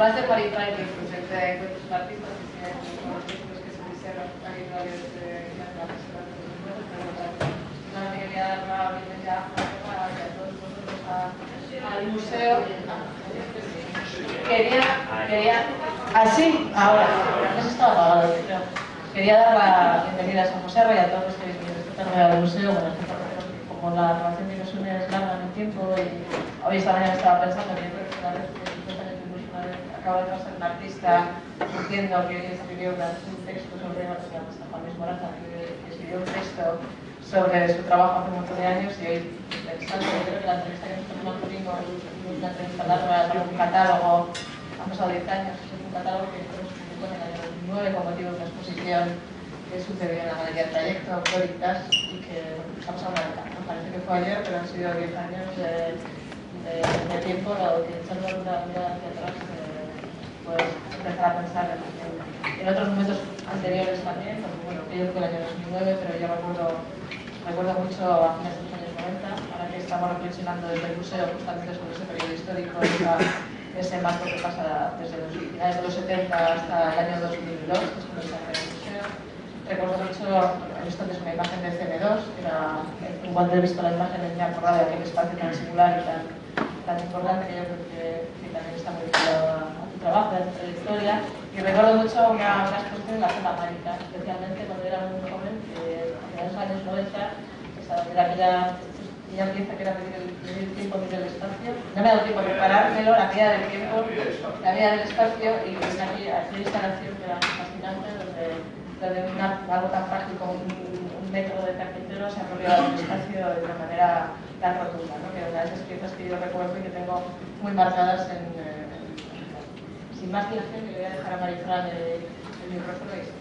Base para entrar en el proyecto de encuentros artistas que se hicieron aquí en la al museo. Quería dar la bienvenida a San José y a todos los que vienen esta tarde al museo. Bueno, como la relación que nos une es larga en el tiempo, y hoy esta mañana estaba pensando que acabo de pasar un artista diciendo que escribió un texto sobre Juan Luis Moraza, que escribió un texto sobre su trabajo hace un montón de años, y hoy pensando, yo creo que la entrevista que nosotros tuvimos, una entrevista larga, un catálogo, han pasado 10 años, es un catálogo que nos publicó en el año 2009 con motivo de una exposición que sucedió en la Galería Trayecto, Protágoras, y que pues, ha pasado una década, ¿no? Parece que fue ayer, pero han sido 10 años de tiempo, lo que echando una mirada hacia atrás, pues empezar a pensar en otros momentos anteriores también, porque bueno, yo creo que el año 2009, pero yo recuerdo mucho a fines de los años 90, ahora que estamos reflexionando desde el museo justamente sobre ese periodo histórico, ese marco que pasa desde los finales de los 70 hasta el año 2002, que es cuando se hace el museo. Recuerdo mucho, he visto antes una imagen de CM2, que era, en cuanto he visto la imagen me he acordado de aquel espacio tan singular y tan importante, que yo creo que también está muy vinculado a tu trabajo, a tu trayectoria. Y recuerdo mucho una exposición en la Nueva América, especialmente cuando era muy joven, en los años 90, era aquella pieza que era medir el tiempo, medir el espacio. No me ha dado tiempo a preparármelo, la medida del tiempo, la medida del espacio, y aquella instalación que era fascinante, donde algo tan frágil como un metro de carpintero se ha apropiado del espacio de una manera tan rotunda, ¿no? Que era una de esas piezas que yo recuerdo y que tengo muy marcadas en... Sin más dilación, le voy a dejar a Marisol el micrófono y se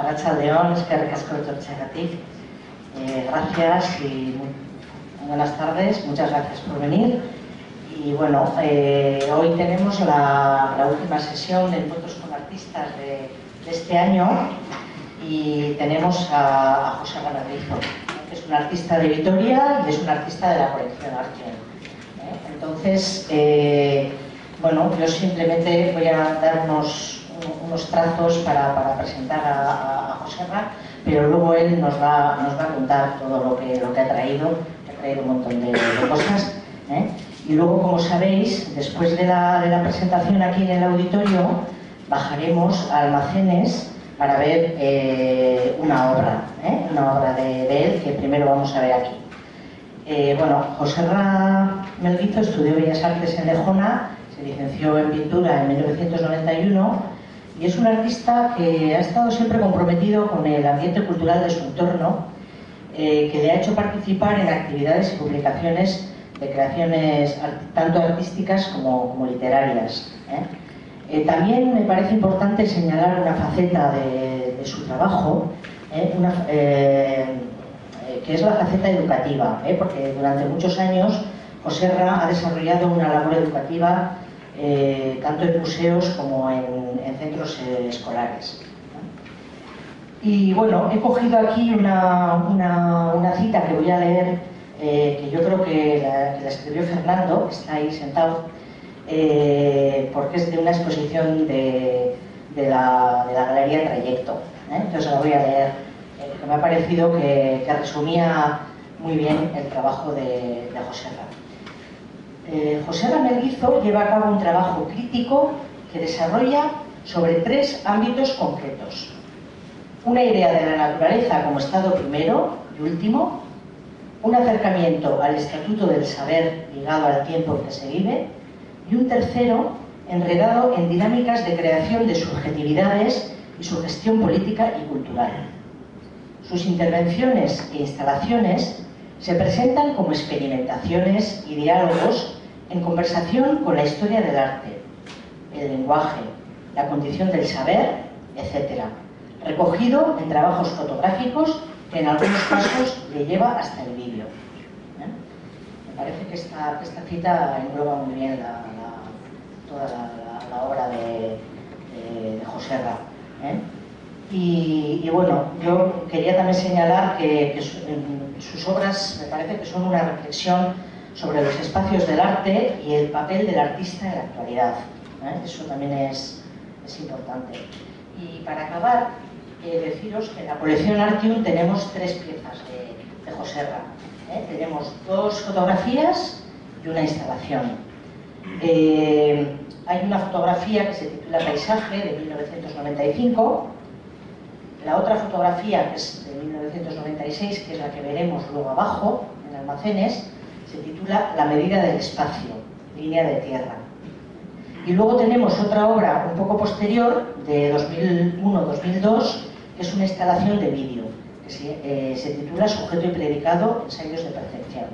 Aracha León, es que recasco de Joxerratik. Gracias y buenas tardes, muchas gracias por venir. Y bueno, hoy tenemos la última sesión de Encuentros con Artistas de este año y tenemos a José Ramelguizo, que es un artista de Vitoria y es un artista de la colección Artium. Entonces, bueno, yo simplemente voy a dar unos trazos para presentar a Joxerra, pero luego él nos va a contar todo lo que ha traído. Ha traído un montón de cosas, ¿eh? Y luego, como sabéis, después de la presentación aquí en el auditorio, bajaremos a Almacenes para ver una obra de él, que primero vamos a ver aquí. Bueno, Joxerra Melguizo estudió Bellas Artes en Lejona, se licenció en pintura en 1991 y es un artista que ha estado siempre comprometido con el ambiente cultural de su entorno, que le ha hecho participar en actividades y publicaciones de creaciones tanto artísticas como literarias, ¿eh? También me parece importante señalar una faceta de su trabajo, que es la faceta educativa, porque durante muchos años Joxerra ha desarrollado una labor educativa tanto en museos como en centros escolares. Y bueno, he cogido aquí una cita que voy a leer, que yo creo que la escribió Fernando, que está ahí sentado, porque es de una exposición de la Galería Trayecto, entonces la voy a leer. Que me ha parecido que resumía muy bien el trabajo de Joxerra. Joxerra Melguizo lleva a cabo un trabajo crítico que desarrolla sobre tres ámbitos concretos: una idea de la naturaleza como estado primero y último, un acercamiento al estatuto del saber ligado al tiempo en que se vive, y un tercero enredado en dinámicas de creación de subjetividades y su gestión política y cultural. Sus intervenciones e instalaciones se presentan como experimentaciones y diálogos en conversación con la historia del arte, el lenguaje, la condición del saber, etc., recogido en trabajos fotográficos que en algunos casos le lleva hasta el vídeo. Me parece que esta cita engloba muy bien toda la obra de Joxerra, ¿eh? Y bueno, yo quería también señalar que sus obras me parece que son una reflexión sobre los espacios del arte y el papel del artista en la actualidad. Eso también es importante. Y para acabar, deciros que en la colección Artium tenemos 3 piezas de Joxerra. Tenemos 2 fotografías y una instalación. Hay una fotografía que se titula Paisaje, de 1995, la otra fotografía, que es de 1996, que es la que veremos luego abajo, en almacenes, se titula La medida del espacio, línea de tierra. Y luego tenemos otra obra un poco posterior, de 2001-2002, que es una instalación de vídeo, que se titula Sujeto e predicado ensaios de percepción.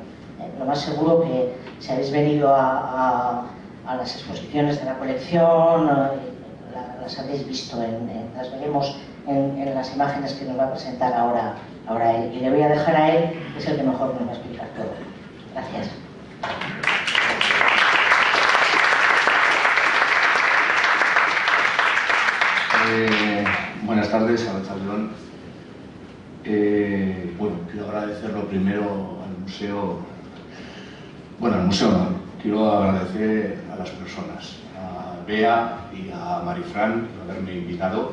Lo más seguro que si habéis venido a las exposiciones de la colección, las habéis visto, las veremos en las imágenes que nos va a presentar ahora él. Y le voy a dejar a él, que es el que mejor nos va a explicar todo. Gracias. Buenas tardes, Aracha León. Bueno, quiero agradecerlo primero al museo, bueno, al museo no, quiero agradecer a las personas, a Bea y a Marifran por haberme invitado.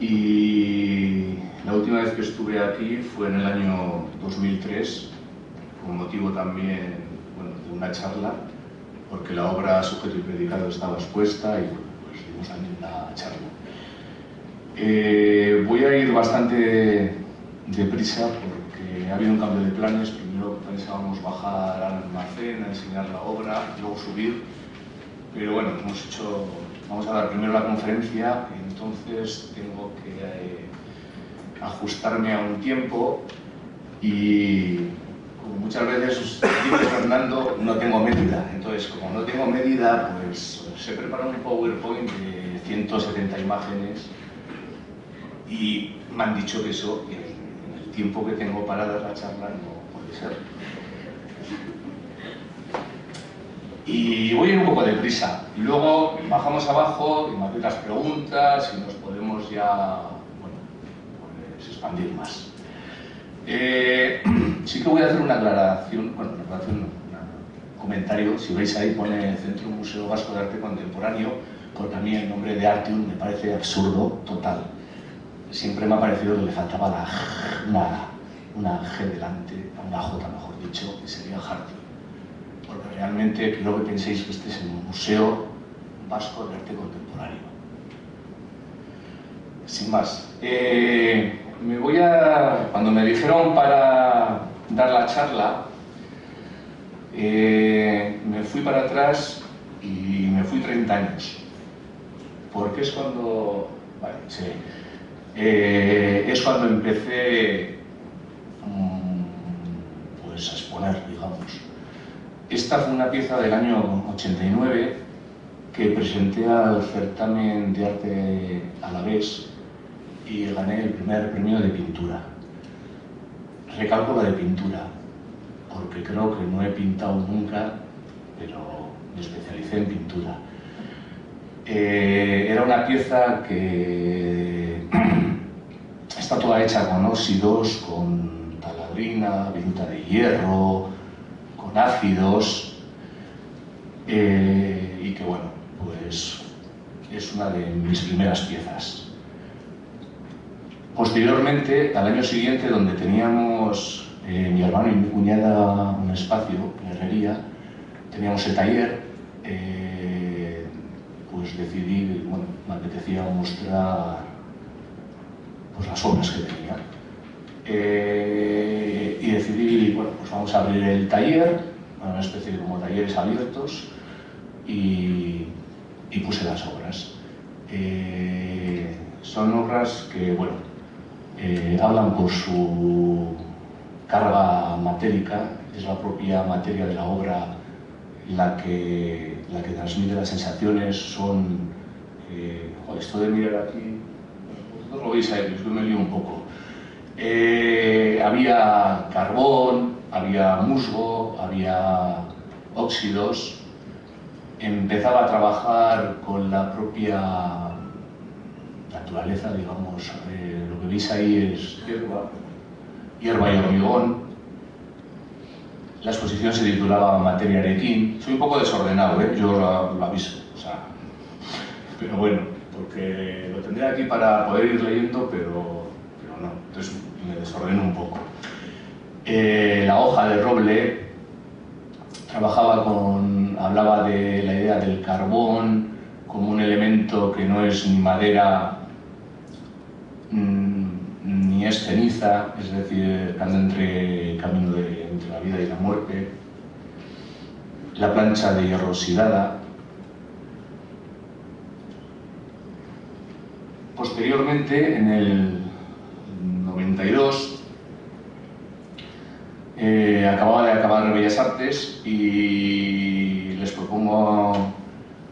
Y la última vez que estuve aquí fue en el año 2003, con motivo también, bueno, de una charla, porque la obra Sujeto y predicado estaba expuesta y pues dimos también una charla. Voy a ir bastante deprisa porque ha habido un cambio de planes. Primero pensábamos bajar al almacén a enseñar la obra, luego subir, pero bueno, vamos a dar primero la conferencia, entonces tengo que ajustarme a un tiempo y, como muchas veces dice Fernando, no tengo medida. Entonces, como no tengo medida, pues se prepara un PowerPoint de 170 imágenes y me han dicho que eso, en el tiempo que tengo para dar la charla, no puede ser. Y voy a ir un poco deprisa. Y luego bajamos abajo y me hacéis las preguntas y nos podemos ya, bueno, pues expandir más. Sí que voy a hacer una aclaración, bueno, un comentario. Si veis ahí pone el Centro Museo Vasco de Arte Contemporáneo, porque a mí el nombre de Artium me parece absurdo, total. Siempre me ha parecido que le faltaba una G delante, una J mejor dicho, que sería Artium. Porque realmente creo que penséis que este es el Museo Vasco de Arte Contemporáneo. Sin más, cuando me dijeron para dar la charla, me fui para atrás y me fui 30 años. Porque es cuando, vale, sí, es cuando empecé pues a exponer, digamos. Esta fue una pieza del año 89 que presenté al Certamen de Arte Alavés y gané el primer premio de pintura. Recalco la de pintura, porque creo que no he pintado nunca, pero me especialicé en pintura. Era una pieza que está toda hecha con óxidos, con taladrina, viruta de hierro, con ácidos, y que bueno, pues es una de mis primeras piezas. Posteriormente, al año siguiente, donde teníamos mi hermano y mi cuñada un espacio, una herrería, teníamos el taller, pues decidí, bueno, me apetecía mostrar pues las obras que tenía. Y decidí, bueno, pues vamos a abrir el taller, una especie de como talleres abiertos, y puse las obras. Son obras que, bueno, hablan por su carga matérica, es la propia materia de la obra la que transmite las sensaciones. Son... esto de mirar aquí... vosotros lo veis ahí, yo me lío un poco. Había carbón, había musgo, había óxidos. Empezaba a trabajar con la propia naturaleza, digamos. Lo que veis ahí es hierba y hormigón. La exposición se titulaba Materia Arequín. Soy un poco desordenado, ¿eh? Yo lo aviso, o sea, pero bueno, porque lo tendré aquí para poder ir leyendo, pero no, entonces me desordeno un poco. La hoja de roble trabajaba hablaba de la idea del carbón como un elemento que no es ni madera ni es ceniza, es decir, anda entre el camino entre la vida y la muerte. La plancha de hierro oxidada. Posteriormente, en el 92, acababa de acabar Bellas Artes y les propongo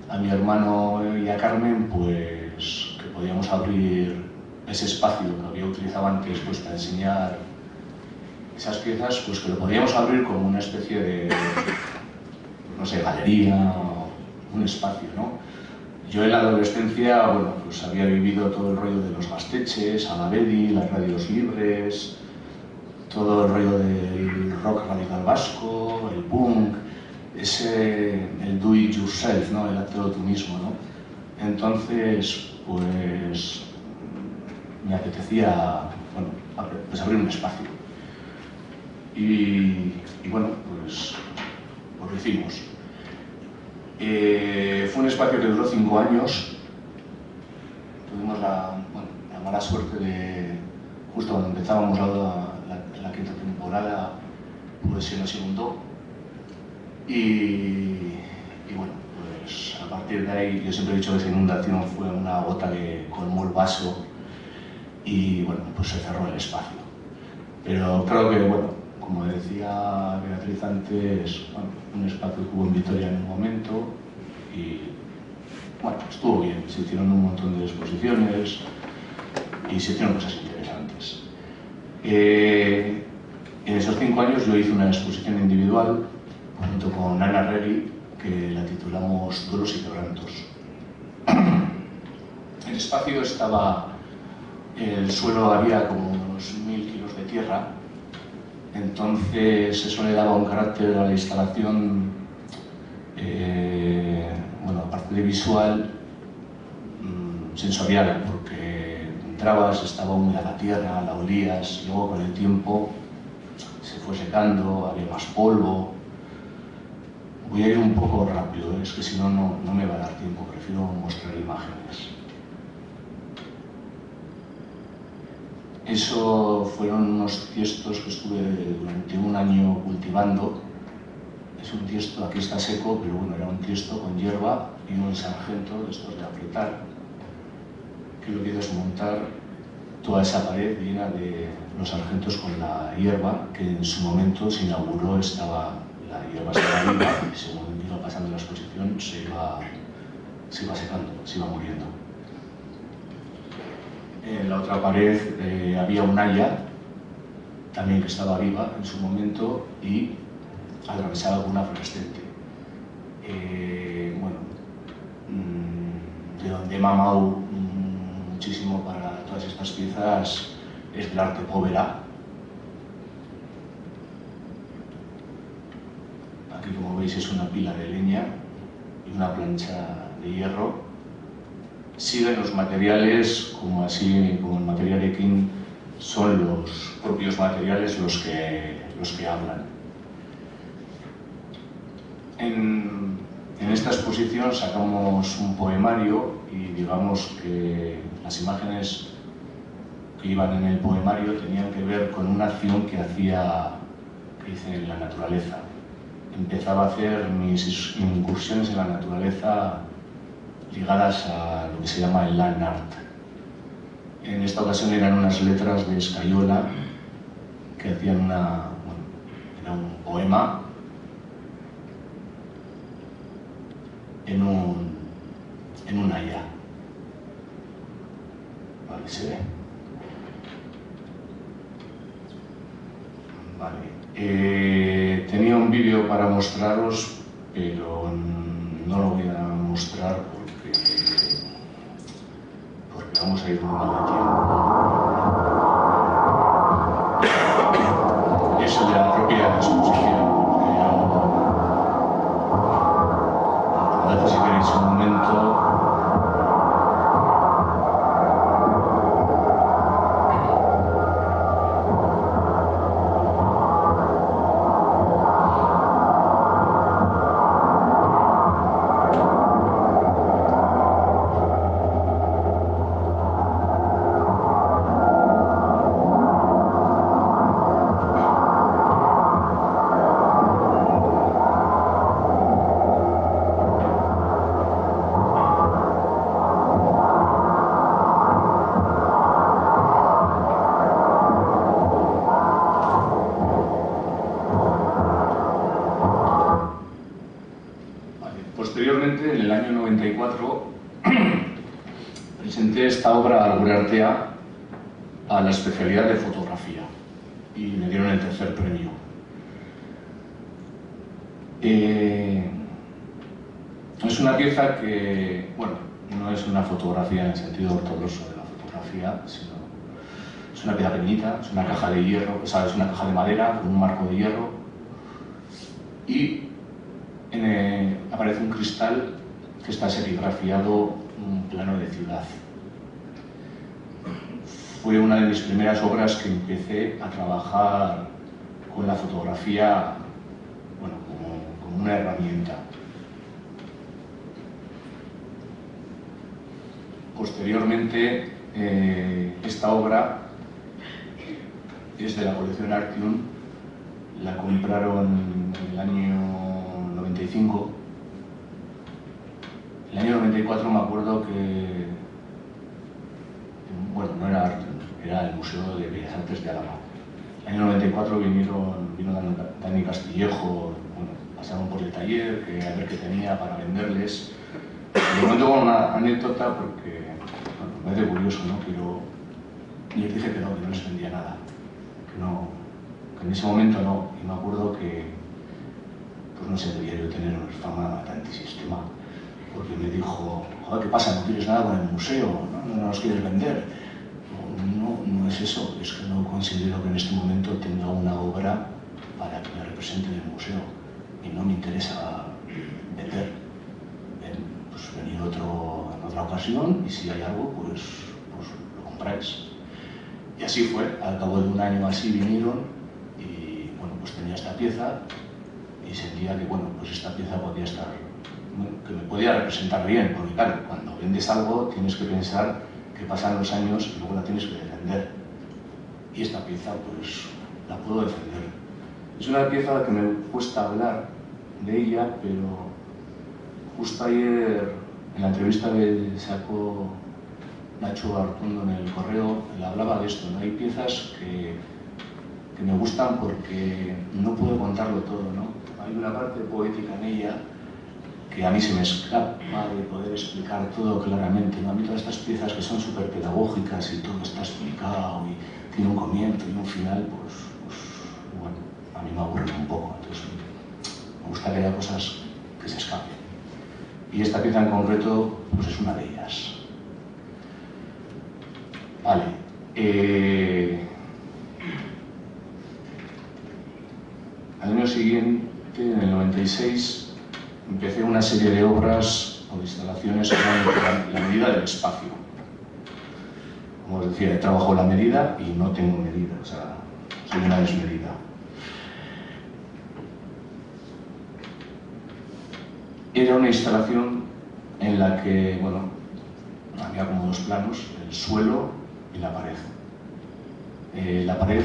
a mi hermano y a Carmen pues que podíamos abrir ese espacio que había utilizado antes pues para enseñar esas piezas, pues que lo podíamos abrir como una especie de, no sé, galería o un espacio, ¿no? Yo en la adolescencia, bueno, pues había vivido todo el rollo de los gasteches, Alavedi, las radios libres, todo el rollo del rock radical vasco, el punk, el do it yourself, ¿no? El acto de tú mismo, ¿no? Entonces, pues me apetecía, bueno, pues abrir un espacio. Y bueno, pues lo hicimos. Fue un espacio que duró 5 años. Tuvimos la mala suerte de, justo cuando empezábamos la 5ª temporada, pues se nos inundó. Y bueno, pues a partir de ahí, yo siempre he dicho que esa inundación fue una gota que colmó el vaso y bueno, pues se cerró el espacio. Pero creo que, bueno, como decía Beatriz antes, bueno, un espacio que hubo en Vitoria en un momento y bueno, estuvo bien, se hicieron un montón de exposiciones y se hicieron cosas interesantes. En esos 5 años yo hice una exposición individual junto con Ana Reri, que la titulamos Dolos y Quebrantos. El espacio estaba... El suelo había como unos 1000 kilos de tierra, entonces eso le daba un carácter a la instalación, bueno, aparte de visual, sensorial, porque entrabas, estaba húmeda la tierra, la olías, luego con el tiempo se fue secando, había más polvo. Voy a ir un poco rápido, es que si no, no me va a dar tiempo, prefiero mostrar imágenes. Eso fueron unos tiestos que estuve durante un año cultivando. Es un tiesto, aquí está seco, pero bueno, era un tiesto con hierba y un sargento de estos de apretar, que lo que hizo es montar toda esa pared llena de los sargentos con la hierba, que en su momento se inauguró, la hierba estaba viva y según iba pasando la exposición se iba secando, se iba muriendo. En la otra pared había un haya, también que estaba viva en su momento y atravesada por una fluorescente. Bueno, de donde he mamado muchísimo para todas estas piezas es del arte povera. Aquí, como veis, es una pila de leña y una plancha de hierro. Siguen los materiales, como el material Arequín, son los propios materiales los que hablan. En esta exposición sacamos un poemario y digamos que las imágenes que iban en el poemario tenían que ver con una acción que hice en la naturaleza. Empezaba a hacer mis incursiones en la naturaleza ligadas a lo que se llama el land art. En esta ocasión eran unas letras de escayola que hacían bueno, era un poema en un haya. Vale, se ve. Vale. Tenía un vídeo para mostraros, pero no lo voy a mostrar porque vamos a ir muy mal de tiempo. Eso de la propia exposición. su momento. Posteriormente, en el año 94, presenté esta obra a Gurartea a la especialidad de fotografía y me dieron el tercer premio. Es una pieza que, bueno, no es una fotografía en el sentido ortodoxo de la fotografía, sino es una pieza pequeñita, es una caja de hierro, o sea, es una caja de madera con un marco de hierro y aparece un cristal que está serigrafiado en un plano de ciudad. Fue una de mis primeras obras que empecé a trabajar con la fotografía, bueno, como una herramienta. Posteriormente, esta obra es de la colección Artium, la compraron en el año 95. El año 94 me acuerdo que, bueno, no era arte, era el Museo de Bellas Artes de Álava. El año 94 vino Dani Castillejo, bueno, pasaron por el taller, que, a ver qué tenía para venderles. Lo cuento con una anécdota porque, bueno, me parece curioso, ¿no? Pero les dije que no les vendía nada, que no, que en ese momento no. Y me acuerdo que pues no sé, debía yo tener una fama tan antisistema, porque me dijo, joder, ¿qué pasa? ¿No quieres nada con el museo? ¿No nos quieres vender? No es eso, es que no considero que en este momento tenga una obra para que me represente en el museo y no me interesa vender. Pues venir en otra ocasión y si hay algo, pues lo compráis. Y así fue, al cabo de un año así vinieron y, bueno, pues tenía esta pieza. Y sentía que, bueno, pues esta pieza podía estar, que me podía representar bien, porque claro, cuando vendes algo tienes que pensar que pasan los años y luego la tienes que defender. Y esta pieza, pues, la puedo defender. Es una pieza que me cuesta hablar de ella, pero justo ayer, en la entrevista que sacó Nacho Artundo en el correo, él hablaba de esto, ¿no? Hay piezas que me gustan porque no puedo contarlo todo, ¿no? Hay una parte poética en ella que a mí se me escapa de poder explicar todo claramente. A mí todas estas piezas que son súper pedagógicas y todo está explicado y tiene un comienzo y un final, pues bueno, a mí me aburre un poco. Entonces me gusta que haya cosas que se escapen. Y esta pieza en concreto, pues es una de ellas. Vale. Al año siguiente, en el 96, empecé una serie de obras o de instalaciones que eran la medida del espacio. Como os decía, he trabajado la medida y no tengo medida, o sea, soy una desmedida. Era una instalación en la que, bueno, había como dos planos, el suelo y la pared. La pared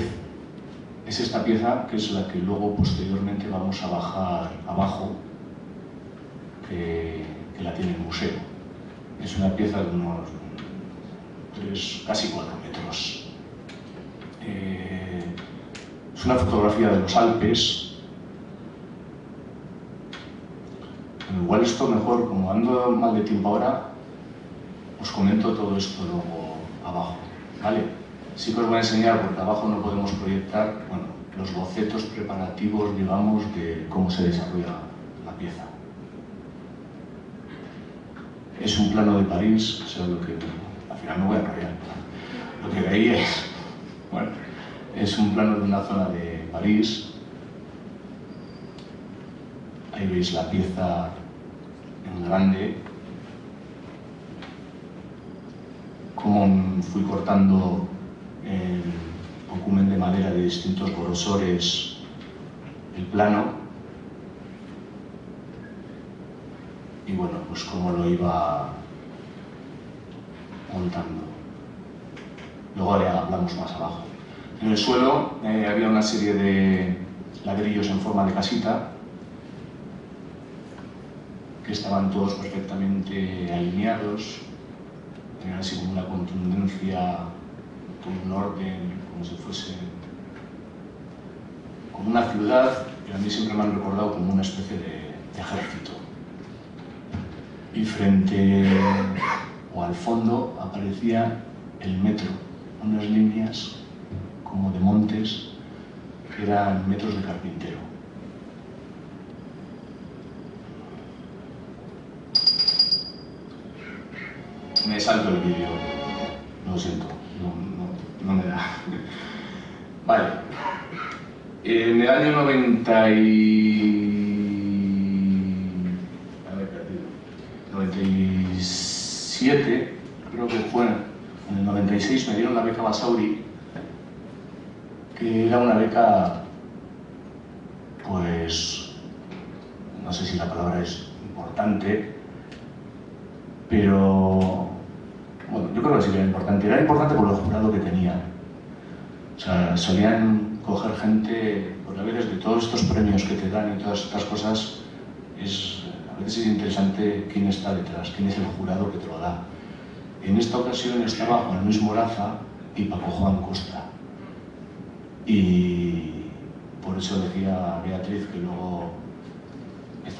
es esta pieza, que es la que luego posteriormente vamos a bajar abajo, que la tiene el museo. Es una pieza de unos 3, casi 4 metros. Es una fotografía de los Alpes. Igual esto mejor, como ando mal de tiempo ahora, os comento todo esto luego abajo, ¿vale? Sí que os voy a enseñar, porque abajo no podemos proyectar, bueno, los bocetos preparativos, digamos, de cómo se desarrolla la pieza. Es un plano de París, o sea, lo que, al final no voy a rayar. Lo que veis es, bueno, es un plano de una zona de París. Ahí veis la pieza en grande, cómo fui cortando el ocumen de madera de distintos grosores, el plano, y bueno, pues cómo lo iba montando. Luego le hablamos más abajo. En el suelo había una serie de ladrillos en forma de casita que estaban todos perfectamente alineados, tenían así como una contundencia, como un orden, como si fuese como una ciudad, que a mí siempre me han recordado como una especie de ejército. Y frente o al fondo aparecía el metro, unas líneas como de montes, que eran metros de carpintero. Me salto el vídeo, lo siento, no me da. Vale, en el año 97, creo que fue, en el 96 me dieron la beca Basauri, que era una beca, pues, no sé si la palabra es importante, pero, bueno, yo creo que sí que era importante por el jurado que tenía. O sea, solían coger gente, pues a veces de todos estos premios que te dan y todas estas cosas, a veces es interesante quién está detrás, quién es el jurado que te lo da. En esta ocasión estaba Juan Luis Moraza y Paco Juan Costa. Y por eso decía Beatriz, que luego,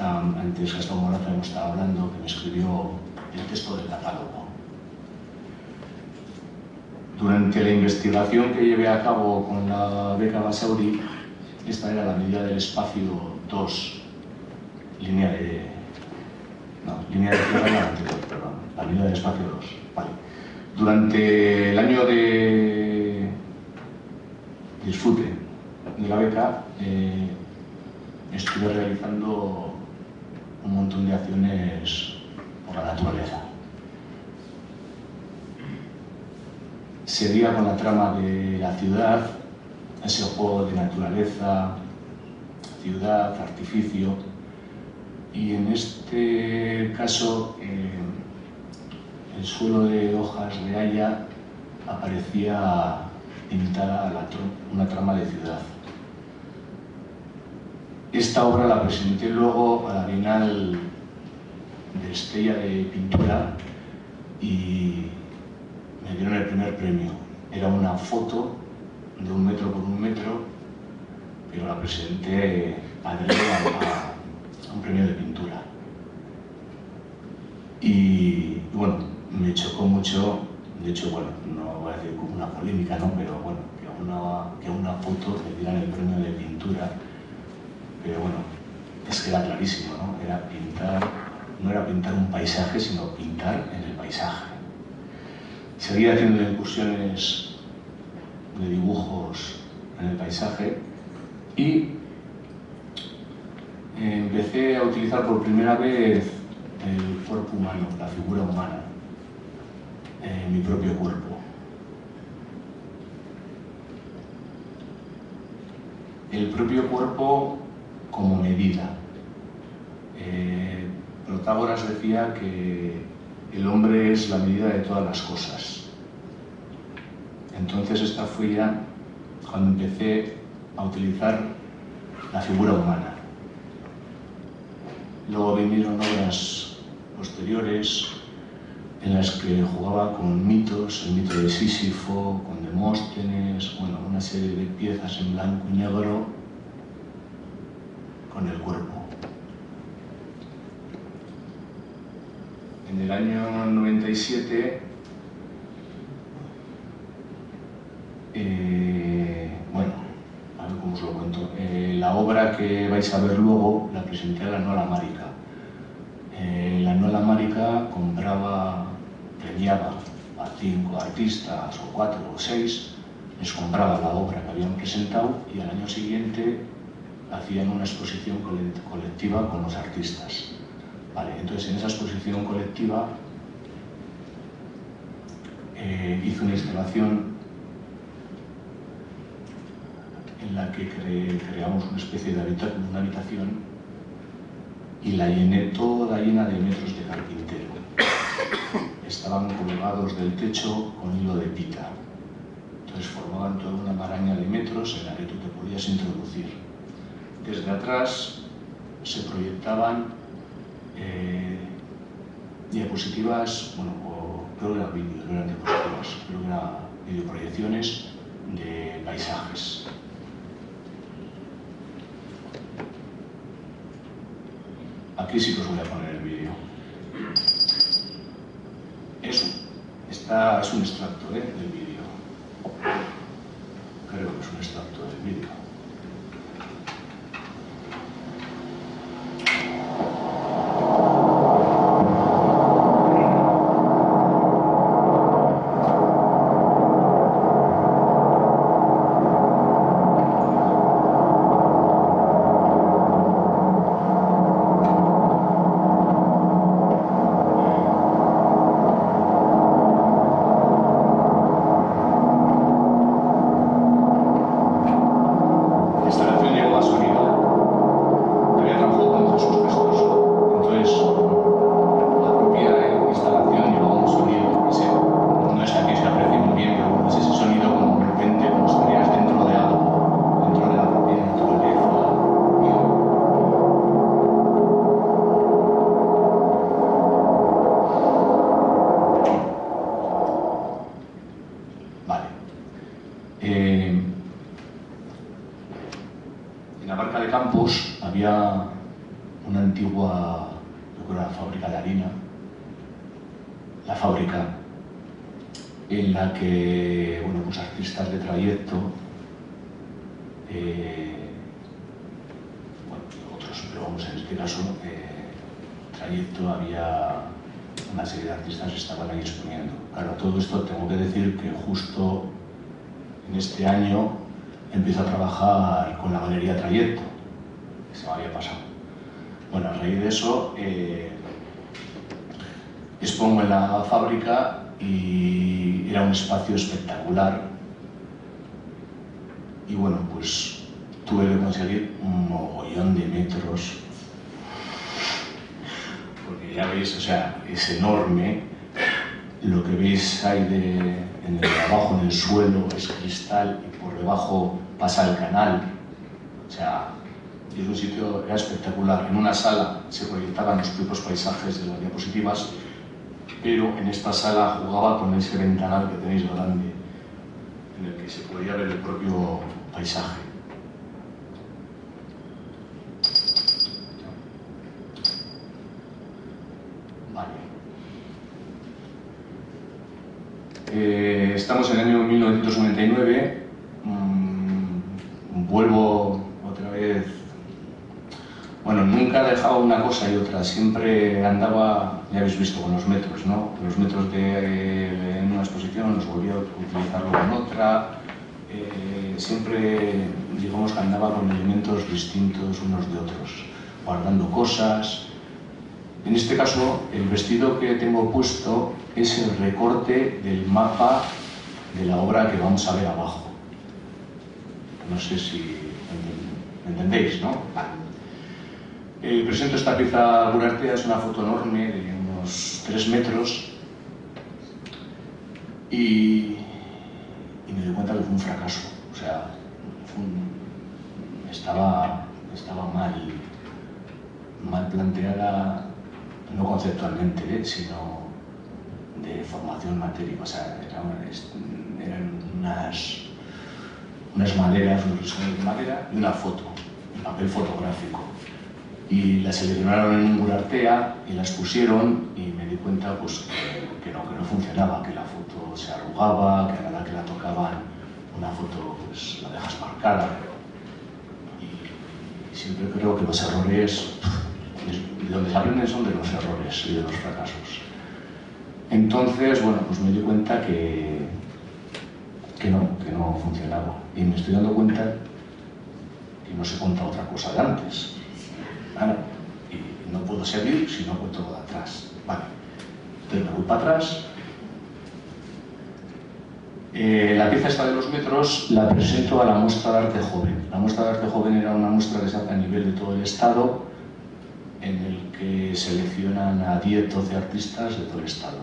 antes que hasta Moraza hemos estado hablando, que me escribió el texto del catálogo. Durante la investigación que llevé a cabo con la beca Basauri, esta era la medida del espacio 2, la medida del espacio 2. Vale. Durante el año de disfrute de la beca, estuve realizando un montón de acciones por la naturaleza. Seguía con la trama de la ciudad, ese juego de naturaleza, ciudad, artificio, y en este caso el suelo de hojas de haya aparecía invitada a una trama de ciudad. Esta obra la presenté luego a la Bienal de Estella de Pintura y me dieron el primer premio. Era una foto de 1 metro por 1 metro, pero la presenté a un premio de pintura. Y bueno, me chocó mucho. De hecho, bueno, no voy a decir como una polémica, ¿no? Pero bueno, que a una foto le dieran el premio de pintura, pero bueno, es que era clarísimo, ¿no? Era pintar, no era pintar un paisaje, sino pintar en el paisaje. Seguía haciendo incursiones de dibujos en el paisaje y empecé a utilizar por primera vez el cuerpo humano, la figura humana. Mi propio cuerpo. El propio cuerpo como medida. Protágoras decía que el hombre es la medida de todas las cosas. Entonces esta fue ya cuando empecé a utilizar la figura humana. Luego vinieron obras posteriores en las que jugaba con mitos, el mito de Sísifo, con Demóstenes, bueno, una serie de piezas en blanco y negro con el cuerpo. En el año 97, bueno, a ver cómo os lo cuento, la obra que vais a ver luego la presenté a la Nueva América. La Nueva América compraba, premiaba a 5 artistas o 4 o 6, les compraba la obra que habían presentado y al año siguiente hacían una exposición colectiva con los artistas. Vale, entonces en esa exposición colectiva hizo una instalación en la que creamos una especie de una habitación y la llené toda llena de metros de carpintero. Estaban colgados del techo con hilo de pita. Entonces formaban toda una maraña de metros en la que tú te podías introducir. Desde atrás se proyectaban diapositivas, bueno, creo que eran vídeos, no eran diapositivas, creo que eran videoproyecciones de paisajes. Aquí sí que os voy a poner el vídeo. Eso, es un extracto del vídeo. Creo que es un extracto del vídeo. Este año empiezo a trabajar con la Galería Trayecto, que se me había pasado. Bueno, a raíz de eso expongo en la fábrica y era un espacio espectacular. Y bueno, pues tuve que conseguir un mogollón de metros, porque ya veis, o sea, es enorme. Lo que veis ahí abajo en el suelo es cristal y por debajo pasa el canal. O sea, es un sitio, era espectacular. En una sala se proyectaban los propios paisajes de las diapositivas, pero en esta sala jugaba con ese ventanal que tenéis grande, en el que se podía ver el propio paisaje. Vale. Estamos en el año 1999, vuelvo otra vez, bueno, nunca he dejado una cosa y otra, siempre andaba, ya habéis visto, con los metros, ¿no? Los metros en una exposición los volvía a utilizarlo en otra, siempre, digamos, que andaba con elementos distintos unos de otros, guardando cosas. En este caso, el vestido que tengo puesto es el recorte del mapa de la obra que vamos a ver abajo. No sé si me entendéis, ¿no? Vale. Presento esta pieza burartea, es una foto enorme de unos 3 metros y me doy cuenta que fue un fracaso. O sea, estaba mal planteada, no conceptualmente, sino de formación material. O sea, eran unas maderas, unos resines de madera y una foto, un papel fotográfico. Y las seleccionaron en un burartea y las pusieron y me di cuenta, pues, que no funcionaba, que la foto se arrugaba, que a la que la tocaban una foto, pues, la dejas marcada. Y siempre creo que los errores... de donde se aprenden son de los errores y de los fracasos. Entonces, bueno, pues me di cuenta que no funcionaba. Y me estoy dando cuenta que no se cuenta otra cosa de antes. ¿Vale? Y no puedo seguir si no cuento lo de atrás. Vale. Entonces me voy para atrás La pieza esta de los metros la presento a la muestra de arte joven. La muestra de arte joven era una muestra que se hace a nivel de todo el Estado, en el que seleccionan a 10, 12 artistas de todo el Estado.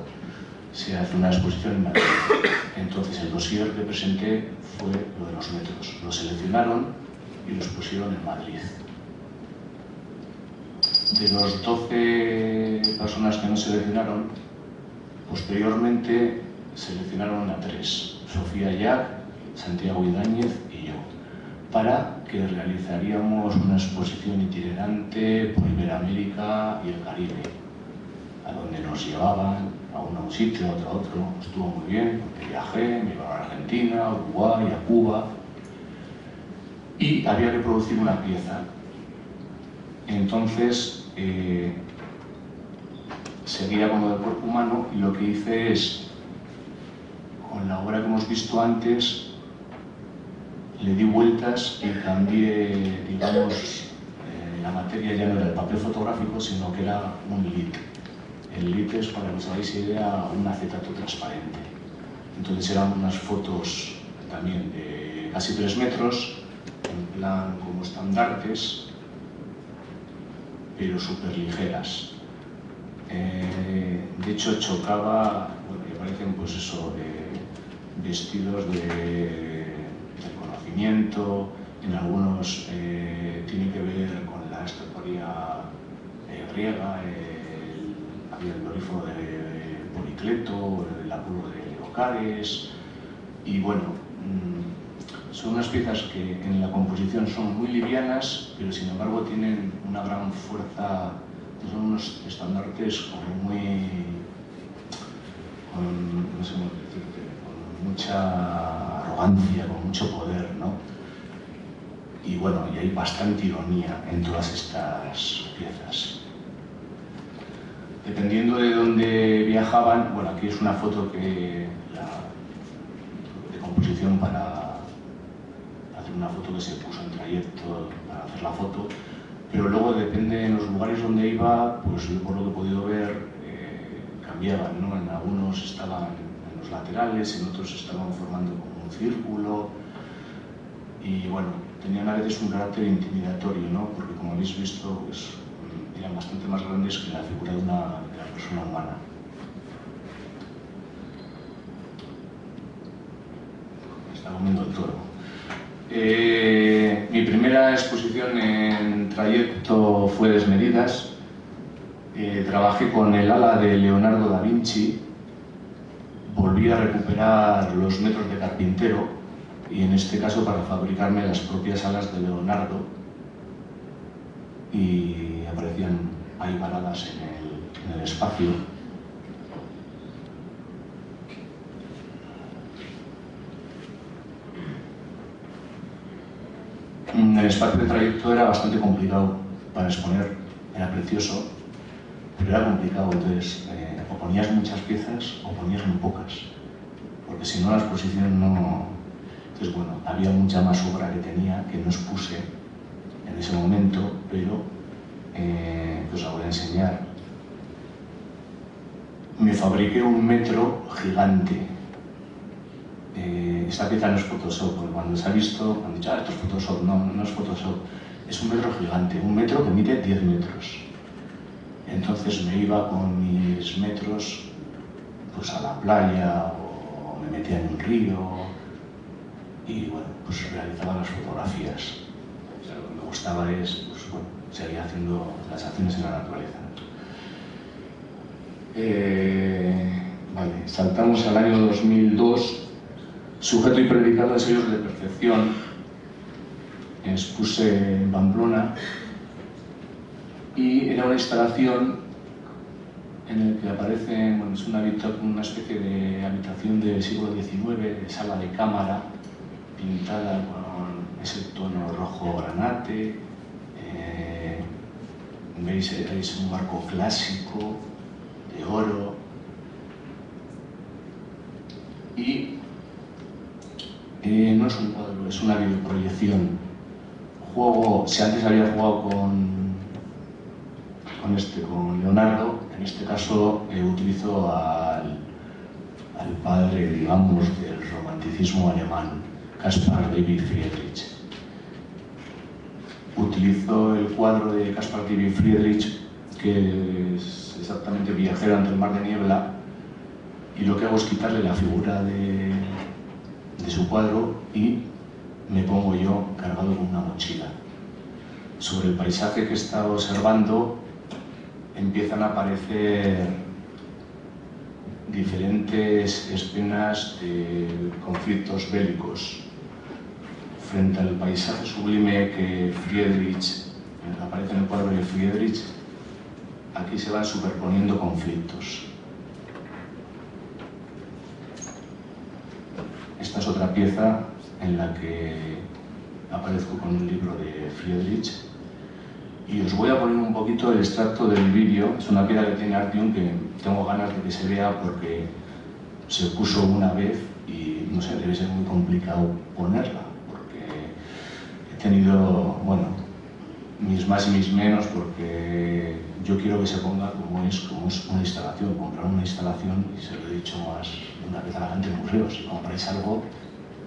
Se hace una exposición en Madrid. Entonces el dossier que presenté fue lo de los metros. Los seleccionaron y los pusieron en Madrid. De los 12 personas que nos seleccionaron, posteriormente seleccionaron a 3, Sofía Yac, Santiago Idáñez y yo, para que realizaríamos una exposición itinerante por Iberoamérica y el Caribe, a donde nos llevaban a un sitio, a otro, a otro. Estuvo muy bien, porque viajé, me llevaron a Argentina, a Uruguay, a Cuba, y había que producir una pieza. Entonces seguía con lo del cuerpo humano, y lo que hice es, con la obra que hemos visto antes, le di vueltas y cambié, digamos, la materia ya no era el papel fotográfico, sino que era un lit. El lit es, para que os hagáis idea, un acetato transparente. Entonces eran unas fotos también de casi 3 metros, en plan como estandartes, pero súper ligeras. De hecho chocaba, bueno, me parecen pues eso, vestidos de conocimiento, en algunos tiene que ver con la estatua griega, había el glorifo de Policleto, el apuro de Leocares, y bueno, son unas piezas que en la composición son muy livianas, pero sin embargo tienen una gran fuerza. Son unos estandartes como muy, no sé cómo decirte, con mucha arrogancia, con mucho poder, ¿no? Y bueno, y hay bastante ironía en todas estas piezas. Dependiendo de dónde viajaban, bueno, aquí es una foto que de composición para hacer una foto que se puso en trayecto para hacer la foto, pero luego depende de los lugares donde iba, pues yo por lo que he podido ver cambiaban, ¿no? En algunos estaban en los laterales, en otros estaban formando como un círculo, y bueno, tenían a veces un carácter intimidatorio, ¿no? Porque como habéis visto, pues, eran bastante más grandes que la figura de la persona humana. Me está comiendo el toro. Mi primera exposición en trayecto fue Desmedidas. Trabajé con el ala de Leonardo da Vinci, volví a recuperar los metros de carpintero, y en este caso para fabricarme las propias alas de Leonardo, y aparecían ahí varadas en el espacio. El espacio de trayecto era bastante complicado para exponer, era precioso, pero era complicado, entonces o ponías muchas piezas o ponías muy pocas, porque si no la exposición no... Entonces bueno, había mucha más obra que tenía, que no expuse en ese momento, pero os la voy a enseñar. Me fabriqué un metro gigante. Esta pieza no es Photoshop, porque cuando se ha visto han dicho, ah, esto es Photoshop. No, no es Photoshop, es un metro gigante, un metro que mide 10 metros. Entonces me iba con mis metros pues a la playa, o me metía en un río, y bueno, pues realizaba las fotografías. O sea, lo que me gustaba es, pues bueno, seguía haciendo las acciones en la naturaleza. Vale, saltamos al año 2002. Sujeto y predicado ensaios de percepción, expuse en Pamplona, y era una instalación en la que aparece, bueno, es una especie de habitación del siglo XIX, de sala de cámara, pintada con ese tono rojo granate. Veis, es un marco clásico de oro, y no es un cuadro, es una videoproyección. Juego, si antes había jugado con Leonardo, en este caso utilizo al al padre, digamos, del romanticismo alemán, Caspar David Friedrich. Utilizó el cuadro de Caspar David Friedrich, que es exactamente Viajero ante el Mar de Niebla, y lo que hago es quitarle la figura de su cuadro y me pongo yo cargado con una mochila. Sobre el paisaje que está observando empiezan a aparecer diferentes escenas de conflictos bélicos. Frente al paisaje sublime que Friedrich, aparece en el cuadro de Friedrich, aquí se van superponiendo conflictos. Esta es otra pieza en la que aparezco con un libro de Friedrich. Y os voy a poner un poquito el extracto del vídeo. Es una pieza que tiene Artium que tengo ganas de que se vea porque se puso una vez y no sé, debe ser muy complicado ponerla porque he tenido, bueno, mis más y mis menos, porque yo quiero que se ponga como es una instalación, comprar una instalación, y se lo he dicho más de una vez a la gente en museos, si compráis algo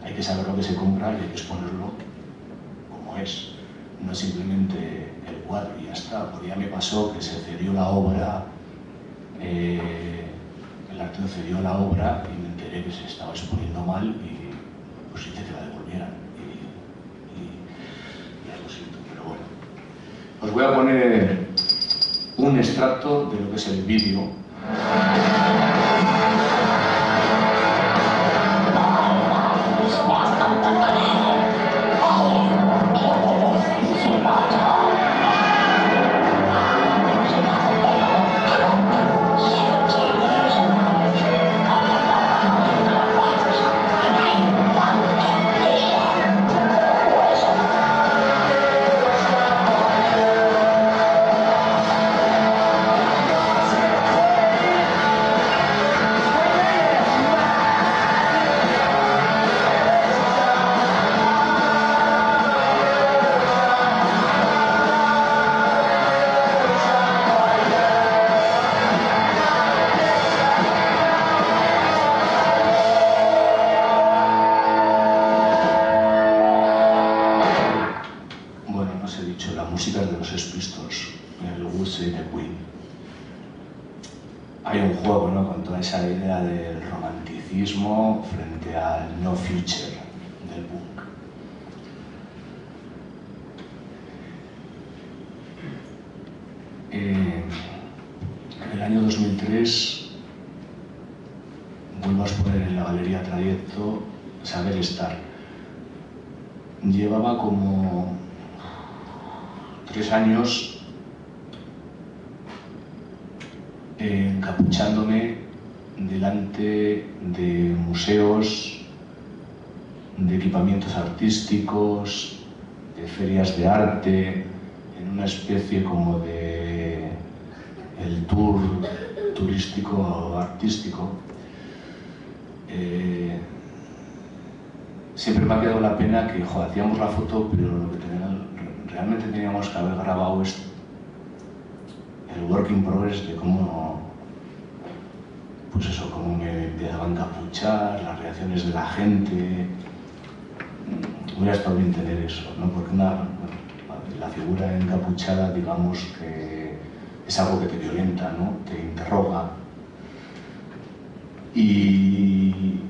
hay que saber lo que se compra y hay que exponerlo como es. No simplemente el cuadro y ya está. Por día me pasó que se cedió la obra, el Artium cedió la obra y me enteré que se estaba exponiendo mal y pues hice que la devolvieran. Y ya lo siento, pero bueno. Os voy a poner un extracto de lo que es el vídeo. Frente al no future del punk. En el año 2003 vuelvo a exponer en la Galería Trayecto Saber Estar. Llevaba como 3 años encapuchándome delante de museos, de equipamientos artísticos, de ferias de arte, en una especie como de el tour turístico artístico. Siempre me ha quedado la pena que, joder, hacíamos la foto, pero lo que realmente teníamos que haber grabado es el work in progress de cómo, pues eso, como me empezaban a encapuchar, las reacciones de la gente. Hubiera estado bien tener eso, ¿no? Porque la figura encapuchada, digamos que es algo que te violenta, ¿no? Te interroga. Y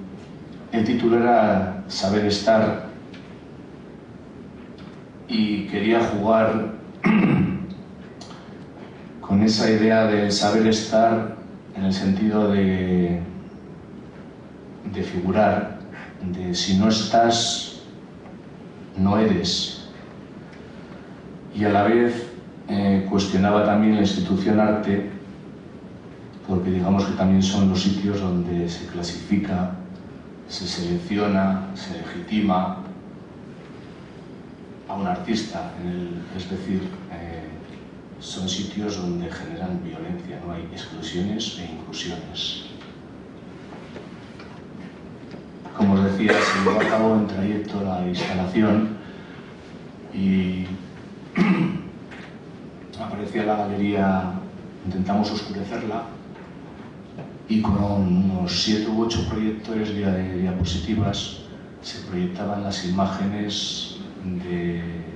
el título era Saber Estar y quería jugar con esa idea del saber estar en el sentido de figurar, de si no estás, no eres. Y a la vez cuestionaba también la institución arte, porque digamos que también son los sitios donde se clasifica, se selecciona, se legitima a un artista, es decir, son sitios donde generan violencia, no hay exclusiones e inclusiones. Como os decía, se llevó a cabo en trayecto la instalación y aparecía la galería, intentamos oscurecerla y con unos 7 u 8 proyectores de diapositivas se proyectaban las imágenes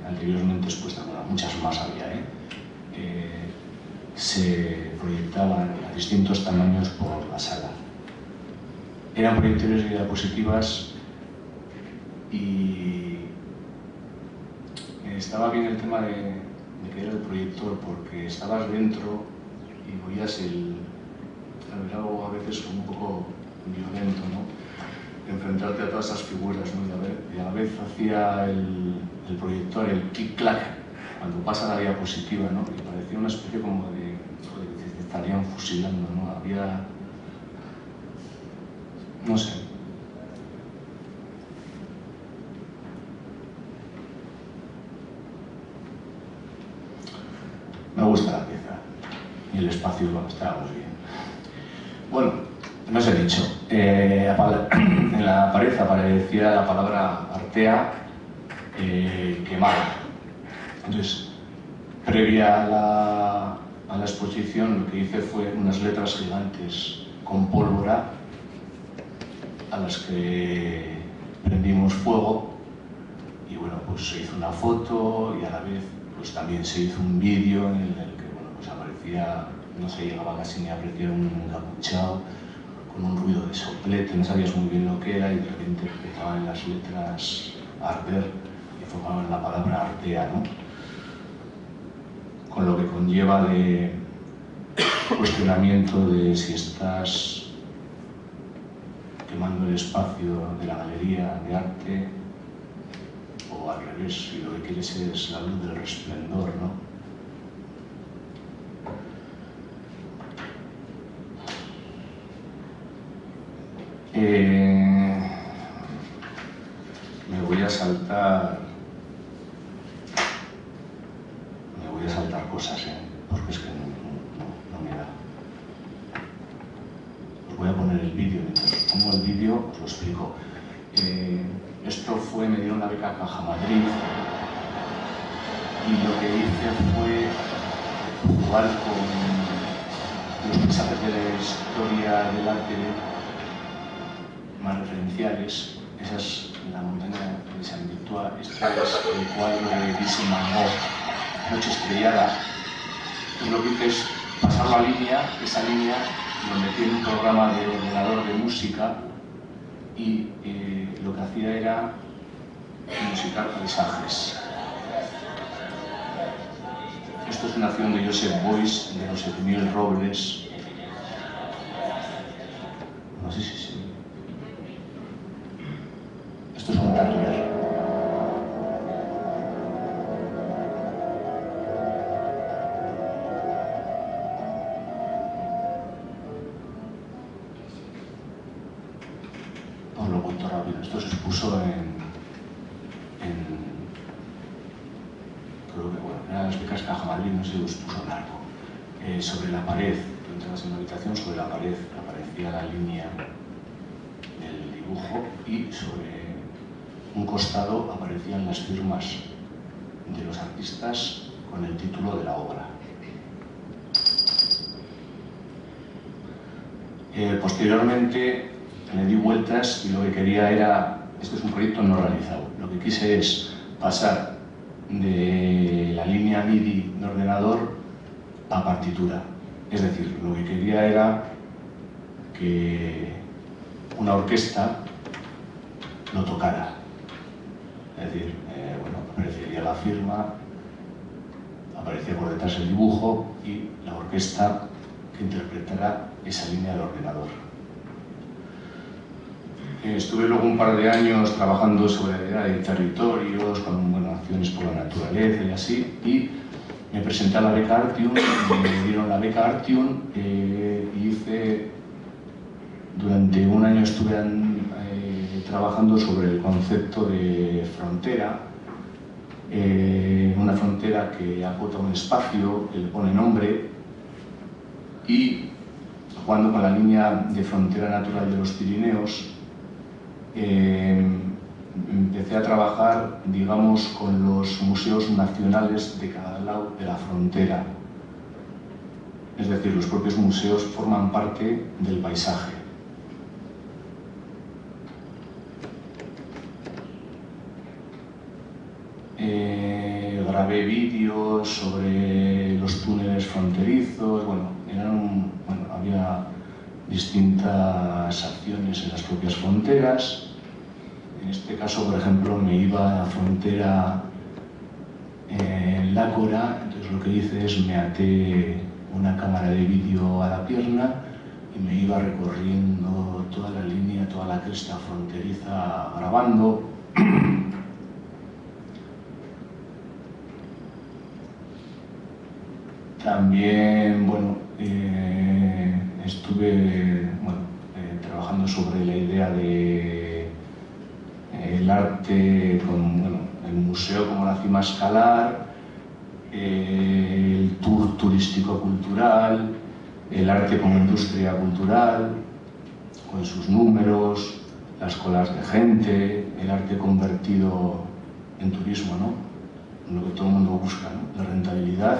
anteriormente expuestas, bueno, muchas más había, se proyectaban a distintos tamaños por la sala. Eran proyectores de diapositivas y estaba bien el tema de que era el proyector, porque estabas dentro y oías era algo a veces un poco violento, ¿no? Enfrentarte a todas esas figuras, ¿no? Y a la vez hacía el proyector el clic-clac cuando pasa la diapositiva, ¿no? Y parecía una especie como de que te estarían fusilando, ¿no? Había... no sé. Me gusta la pieza y el espacio lo está muy bien. Bueno, no os he dicho, en la pared aparecía la palabra artea quemada. Entonces, previa a la exposición, lo que hice fue unas letras gigantes con pólvora a las que prendimos fuego y bueno, pues se hizo una foto y a la vez pues también se hizo un vídeo en el que bueno, pues aparecía... no se llegaba casi ni a apreciar un encapuchado con un ruido de soplete, no sabías muy bien lo que era y de repente empezaban las letras a arder y formaban la palabra artea, ¿no? Con lo que conlleva de cuestionamiento de si estás quemando el espacio de la galería de arte o al revés, si lo que quieres es la luz del resplandor, ¿no? Me voy a saltar cosas, porque es que no me da. Os voy a poner el vídeo, mientras os pongo el vídeo os lo explico. Me dieron la beca Caja Madrid y lo que hice fue jugar con los mensajes de la historia del arte más referenciales. Esa es la montaña de San Víctor, esta es el cuadro de Dismango, Noche Estrellada. Y lo que hice es pasar la línea, esa línea lo metí en un programa de ordenador de música y lo que hacía era musicar paisajes. Esto es una acción de Joseph Boyce, de los 7000 robles. No sé si sí. Esto es un cartel. Os lo cuento rápido. Esto se expuso creo que bueno, eran las becas Caja Madrid, no sé si lo expuso largo. Sobre la pared, tú entrabas en la habitación, sobre la pared aparecía la línea del dibujo y sobre un costado aparecían las firmas de los artistas con el título de la obra. Posteriormente le di vueltas y lo que quería era... Este es un proyecto no realizado. Lo que quise es pasar de la línea MIDI de ordenador a partitura. Es decir, lo que quería era que una orquesta lo tocara. Es decir, bueno, aparecería la firma, aparecía por detrás el dibujo y la orquesta que interpretara esa línea del ordenador. Estuve luego un par de años trabajando sobre territorios, con buenas acciones por la naturaleza y así, y me presenté a la beca Artium, me dieron la beca Artium, durante un año estuve trabajando sobre el concepto de frontera, una frontera que acota un espacio, que le pone nombre, y jugando con la línea de frontera natural de los Pirineos, empecé a trabajar, digamos, con los museos nacionales de cada lado de la frontera. Es decir, los propios museos forman parte del paisaje. Grabé vídeos sobre los túneles fronterizos, había distintas acciones en las propias fronteras. En este caso, por ejemplo, me iba a la frontera en Lácora, entonces lo que hice es me até una cámara de vídeo a la pierna y me iba recorriendo toda la línea, toda la cresta fronteriza grabando. También, estuve trabajando sobre la idea de el arte con el museo como la cima escalar, el tour turístico-cultural, el arte como industria cultural, con sus números, las colas de gente, el arte convertido en turismo, ¿no? Lo que todo el mundo busca, ¿no? La rentabilidad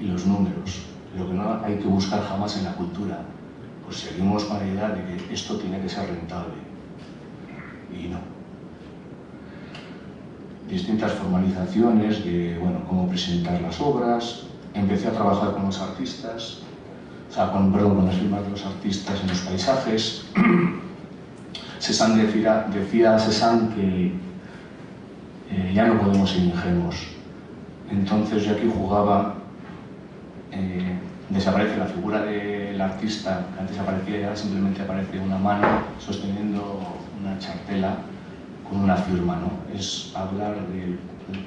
y los números, lo que no hay que buscar jamás en la cultura. Pues seguimos con la idea de que esto tiene que ser rentable, y no. Distintas formalizaciones de, cómo presentar las obras. Empecé a trabajar con los artistas, con las firmas de los artistas en los paisajes. Cézanne decía a Cézanne que ya no podemos ser ingenuos. Entonces yo aquí jugaba, desaparece la figura del artista, que antes aparecía, y ahora simplemente aparece una mano sosteniendo una chartela con una firma, ¿no? Es hablar del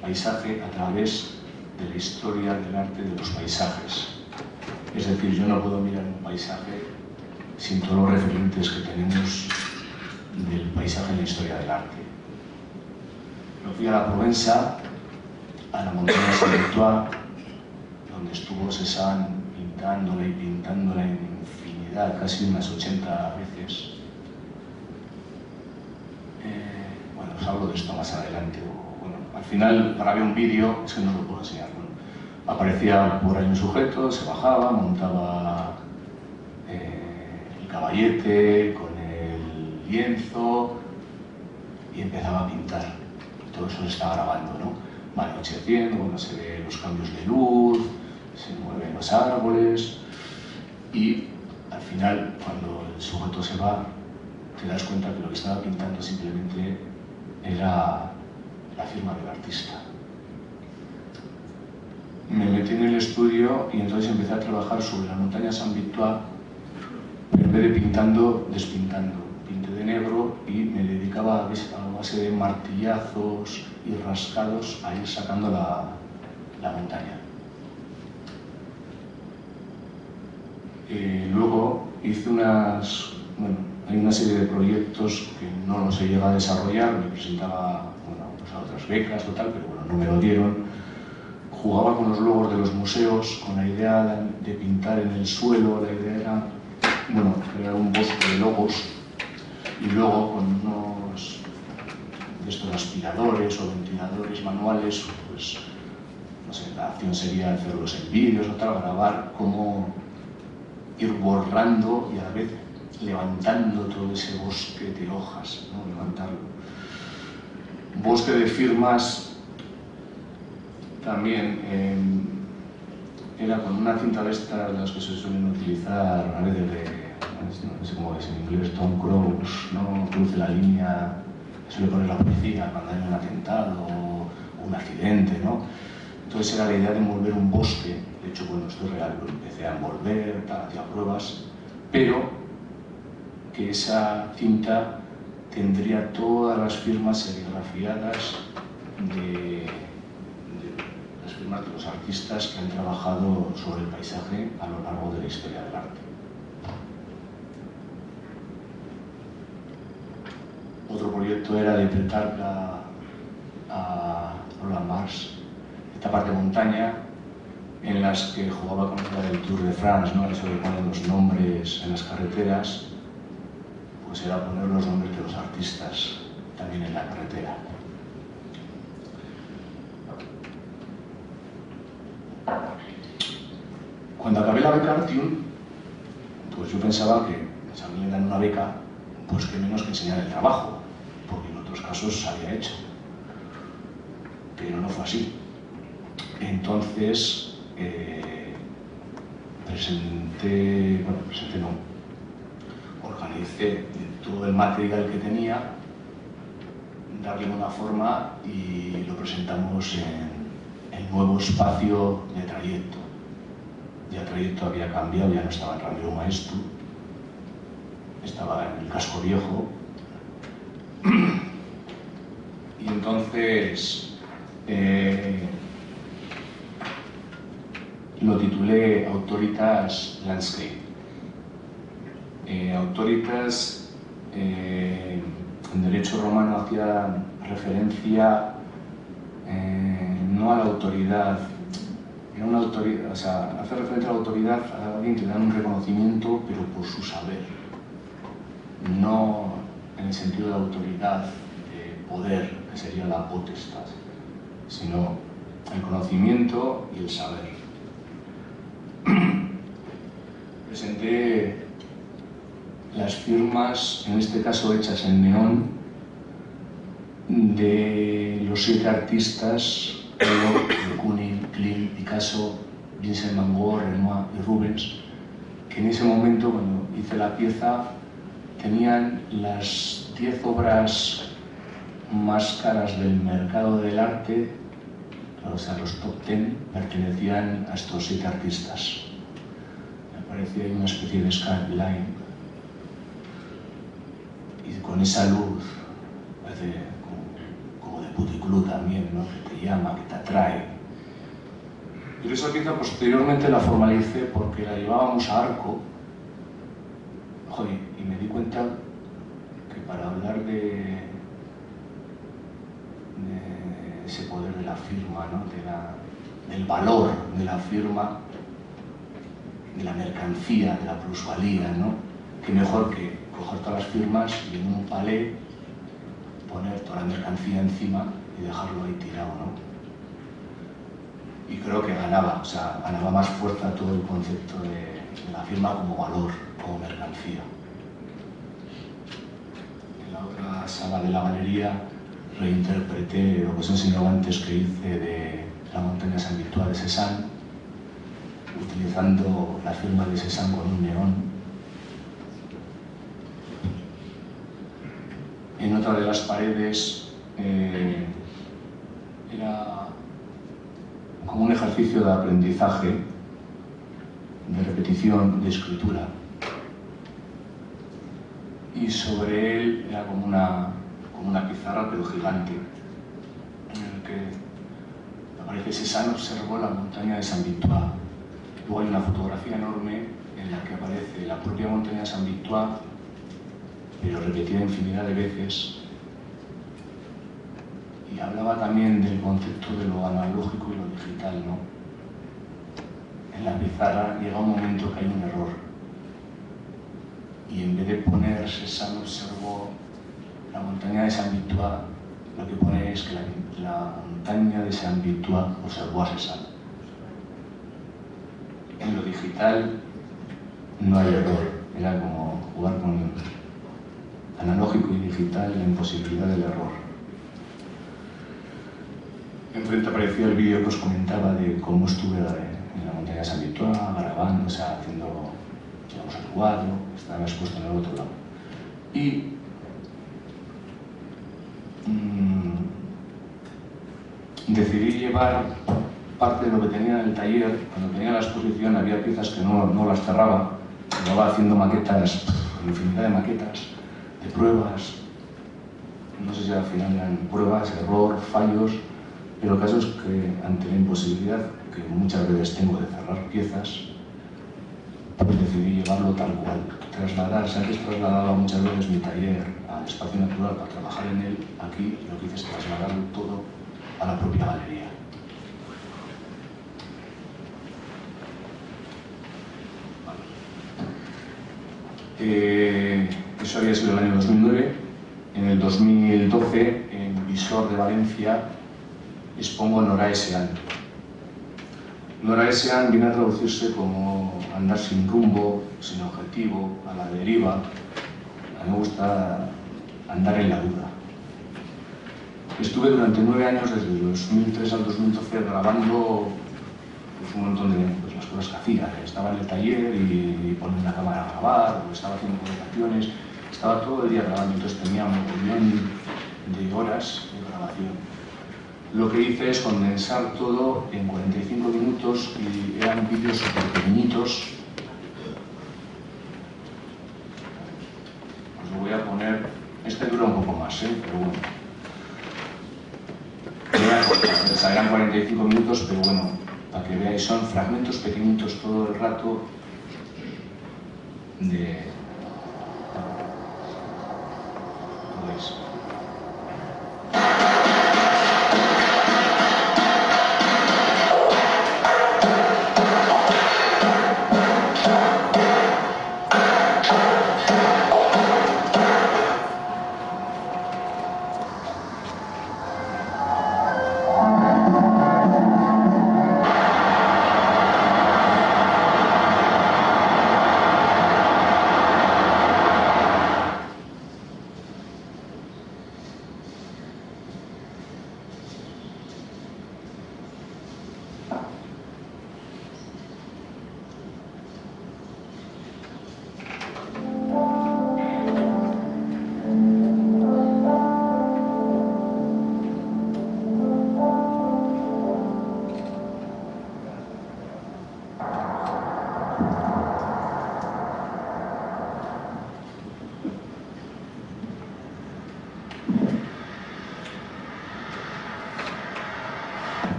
paisaje a través de la historia del arte de los paisajes. Es decir, yo no puedo mirar un paisaje sin todos los referentes que tenemos del paisaje en la historia del arte. Lo fui a la Provenza, a la montaña de San Víctor, donde estuvo Cézanne pintándola y pintándola en infinidad, casi unas 80 veces. Os hablo de esto más adelante. Al final, para ver un vídeo, es que no os lo puedo enseñar. Aparecía por ahí un sujeto, se bajaba, montaba el caballete con el lienzo y empezaba a pintar. Todo eso se está grabando, ¿no? Va anocheciendo, se ve los cambios de luz, se mueven los árboles y al final, cuando el sujeto se va, te das cuenta que lo que estaba pintando simplemente era la firma del artista. Me metí en el estudio y entonces empecé a trabajar sobre la montaña San Víctor, pero en vez de pintando, despintando. Pinté de negro y me dedicaba a base de martillazos y rascados a ir sacando la montaña. Luego hice unas... hay una serie de proyectos que no los he llegado a desarrollar, me presentaba a otras becas o tal, pero no me lo dieron. Jugaba con los logos de los museos, con la idea de pintar en el suelo, la idea era crear un bosque de logos, y luego con unos de estos aspiradores o ventiladores manuales, la acción sería hacerlos en vídeos o tal, grabar cómo ir borrando y a la vez levantando todo ese bosque de hojas, ¿no? Levantarlo. Bosque de firmas también era con una cinta de estas, las que se suelen utilizar a veces no sé cómo es en inglés, Tom Cruise, ¿no? Cruce la línea, suele poner la policía cuando hay un atentado o un accidente, ¿no? Entonces era la idea de envolver un bosque. De hecho, esto es real, lo empecé a envolver, hacía pruebas, pero que esa cinta tendría todas las firmas serigrafiadas de las firmas de los artistas que han trabajado sobre el paisaje a lo largo de la historia del arte. Otro proyecto era de Petrarca a Roland Barthes, esta parte de montaña, en las que jugaba con la del Tour de France, ¿no? Eso le ponen los nombres en las carreteras. Pues era poner los nombres de los artistas también en la carretera. Cuando acabé la beca Artium, pues yo pensaba que si a mí me dan una beca, pues qué menos que enseñar el trabajo, porque en otros casos se había hecho. Pero no fue así. Entonces, organicé todo el material que tenía, darle una forma y lo presentamos en el nuevo espacio de Trayecto. Ya Trayecto había cambiado, ya no estaba en Ramiro Maestro, estaba en el casco viejo. Y entonces lo titulé Autoritas Landscape. Autoritas en derecho romano hacía referencia no a la autoridad, era una autoridad, o sea, hace referencia a la autoridad a alguien que le da un reconocimiento pero por su saber, no en el sentido de autoridad, de poder, que sería la potestad, sino el conocimiento y el saber. Presenté las firmas, en este caso hechas en neón, de los 7 artistas, Kunin, Klimt, Picasso, Vincent van Gogh, Renoir y Rubens, que en ese momento, cuando hice la pieza, tenían las 10 obras más caras del mercado del arte, o sea, los top 10 pertenecían a estos 7 artistas. Me parecía una especie de skyline. Y con esa luz, parece como de puticlú también, ¿no?, que te llama, que te atrae. Pero esa pieza posteriormente la formalicé porque la llevábamos a Arco. Joder, y me di cuenta que para hablar de ese poder de la firma, ¿no?, del valor de la firma, de la mercancía, de la plusvalía, ¿no?, que mejor que coger todas las firmas y en un palé poner toda la mercancía encima y dejarlo ahí tirado, ¿no? Y creo que ganaba, o sea, ganaba más fuerza todo el concepto de la firma como valor, como mercancía. En la otra sala de la galería reinterpreté lo que os he enseñado antes, que hice de la montaña San Víctor de Cézanne, utilizando la firma de Cézanne con un neón. En otra de las paredes era como un ejercicio de aprendizaje, de repetición, de escritura. Y sobre él era como una pizarra, pero gigante, en el que aparece Cézanne observó la montaña de San Víctor. Luego hay una fotografía enorme en la que aparece la propia montaña de San Víctor, pero repetida infinidad de veces, y hablaba también del concepto de lo analógico y lo digital, ¿no? En la pizarra llega un momento que hay un error, y en vez de poner Cézanne observó la montaña de San Víctor, lo que pone es que la montaña de San Víctor observó a Cézanne. En lo digital no hay error, era como jugar con analógico y digital, la imposibilidad del error. Enfrente aparecía el vídeo que os comentaba de cómo estuve en la montaña de San Víctor, grabando, o sea, haciendo, digamos, el cuadro, estaba expuesto en el otro lado. Y decidí llevar parte de lo que tenía en el taller. Cuando tenía la exposición había piezas que no las cerraba, estaba haciendo maquetas, infinidad de maquetas, de pruebas, no sé si al final eran pruebas, error, fallos, pero el caso es que ante la imposibilidad que muchas veces tengo de cerrar piezas, pues decidí llevarlo tal cual, trasladar, se ha trasladado muchas veces mi taller al espacio natural para trabajar en él, aquí lo que hice es trasladarlo todo a la propia galería. Eso había sido el año 2009. En el 2012, en Visor de Valencia, expongo Norae Sean. Noraesian viene a traducirse como andar sin rumbo, sin objetivo, a la deriva. A mí me gusta andar en la duda. Estuve durante 9 años, desde el 2003 al 2012, grabando pues, un montón de pues, las cosas que hacía. Estaba en el taller y ponía una cámara a grabar, o estaba haciendo publicaciones, estaba todo el día grabando, entonces tenía un montón de horas de grabación. Lo que hice es condensar todo en 45 minutos y eran vídeos súper pequeñitos. Os lo voy a poner... Este dura un poco más, pero bueno. Eran 45 minutos, pero bueno, para que veáis, son fragmentos pequeñitos todo el rato de... ¿Lo veis?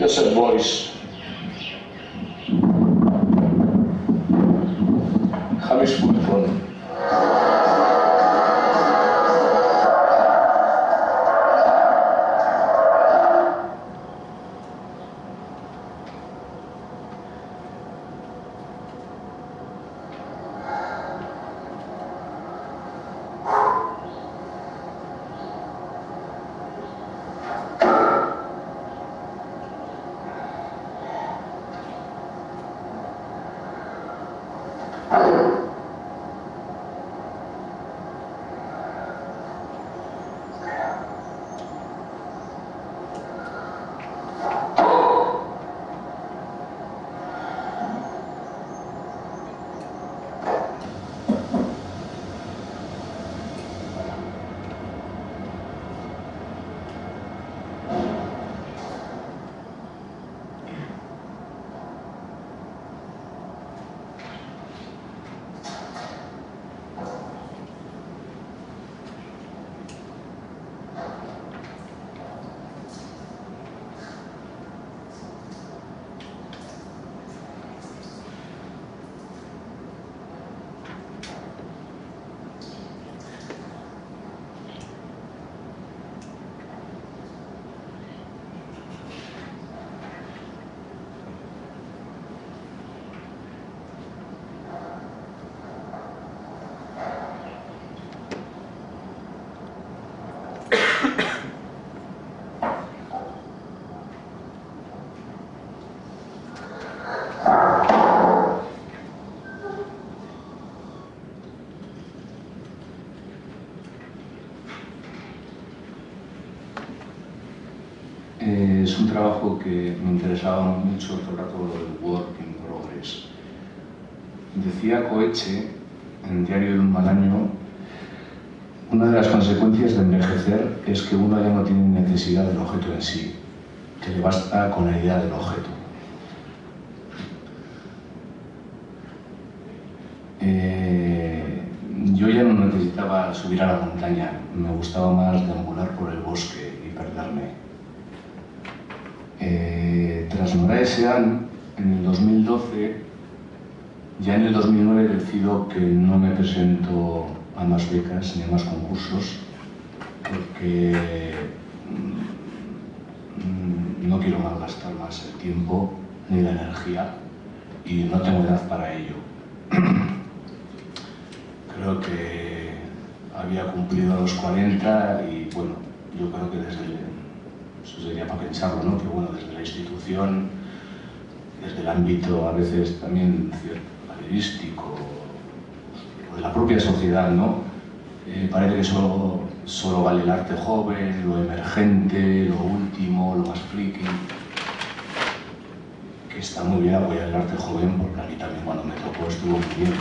Joseph Boyce, James Fulton, es un trabajo que me interesaba mucho todo el rato del work in progress. Decía Coetzee, en el diario de un mal año, una de las consecuencias de envejecer es que uno ya no tiene necesidad del objeto en sí, que le basta con la idea del objeto. Yo ya no necesitaba subir a la montaña, me gustaba más deambular por el bosque y perderme. Tras Nora Esean, en el 2012, ya en el 2009 decido que no me presento a más becas ni a más concursos porque no quiero malgastar más el tiempo ni la energía y no tengo edad para ello. Creo que había cumplido los 40 y bueno, yo creo que desde, eso sería para pensarlo, ¿no? Que bueno, desde la institución, desde el ámbito a veces también periodístico o de la propia sociedad, ¿no? Parece que solo vale el arte joven, lo emergente, lo último, lo más friki. Que está muy bien apoyar el arte joven porque a mí también cuando me tocó estuvo muy bien.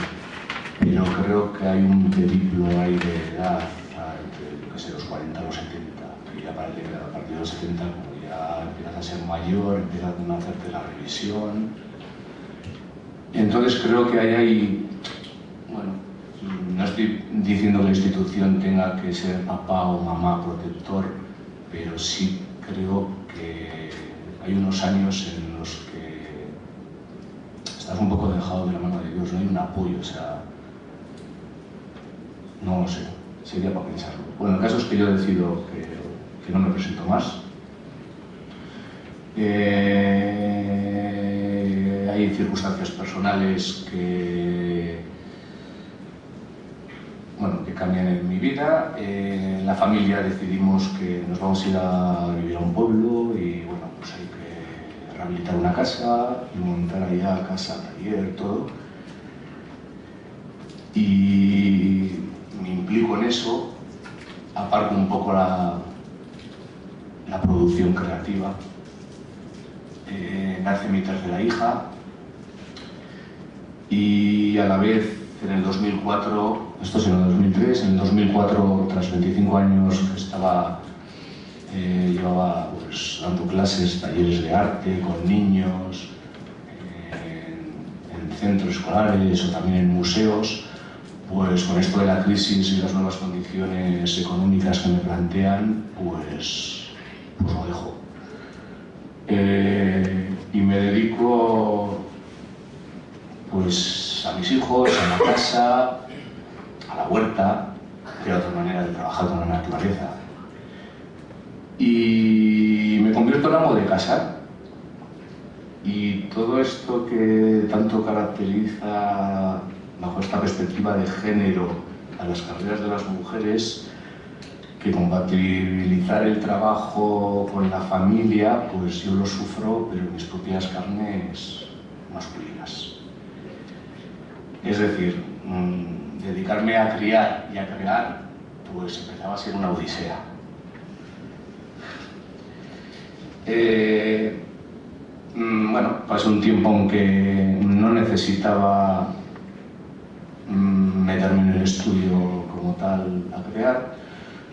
Pero creo que hay un periplo ahí de edad, entre que sé, los 40 a los 70, que ya a partir de los 70 como ya empiezas a ser mayor, empiezas a hacerte la revisión. Entonces creo que ahí hay, bueno, no estoy diciendo que la institución tenga que ser papá o mamá protector, pero sí creo que hay unos años en los que estás un poco dejado de la mano de Dios, no hay un apoyo, o sea, no lo sé, sería para pensarlo. Bueno, el caso es que yo decido que no me presento más. Hay circunstancias personales que, bueno, que cambian en mi vida. En la familia decidimos que nos vamos a ir a vivir a un pueblo y bueno, pues hay que rehabilitar una casa y montar allá casa, taller, todo. Y me implico en eso, aparco un poco la producción creativa. Nace mi tercera hija y a la vez en el 2004, esto es en el 2003, en el 2004 tras 25 años que estaba, llevaba pues, dando clases, talleres de arte con niños, en centros escolares o también en museos. Pues con esto de la crisis y las nuevas condiciones económicas que me plantean, pues lo dejo. Y me dedico pues a mis hijos, a la casa, a la huerta, que era otra manera de trabajar con la naturaleza. Y me convierto en amo de casa. Y todo esto que tanto caracteriza bajo esta perspectiva de género a las carreras de las mujeres, que compatibilizar el trabajo con la familia, pues yo lo sufro, pero en mis propias carnes masculinas. Es decir, dedicarme a criar y a crear, pues empezaba a ser una odisea. Bueno, pasé un tiempo aunque no necesitaba meterme en el estudio como tal a crear.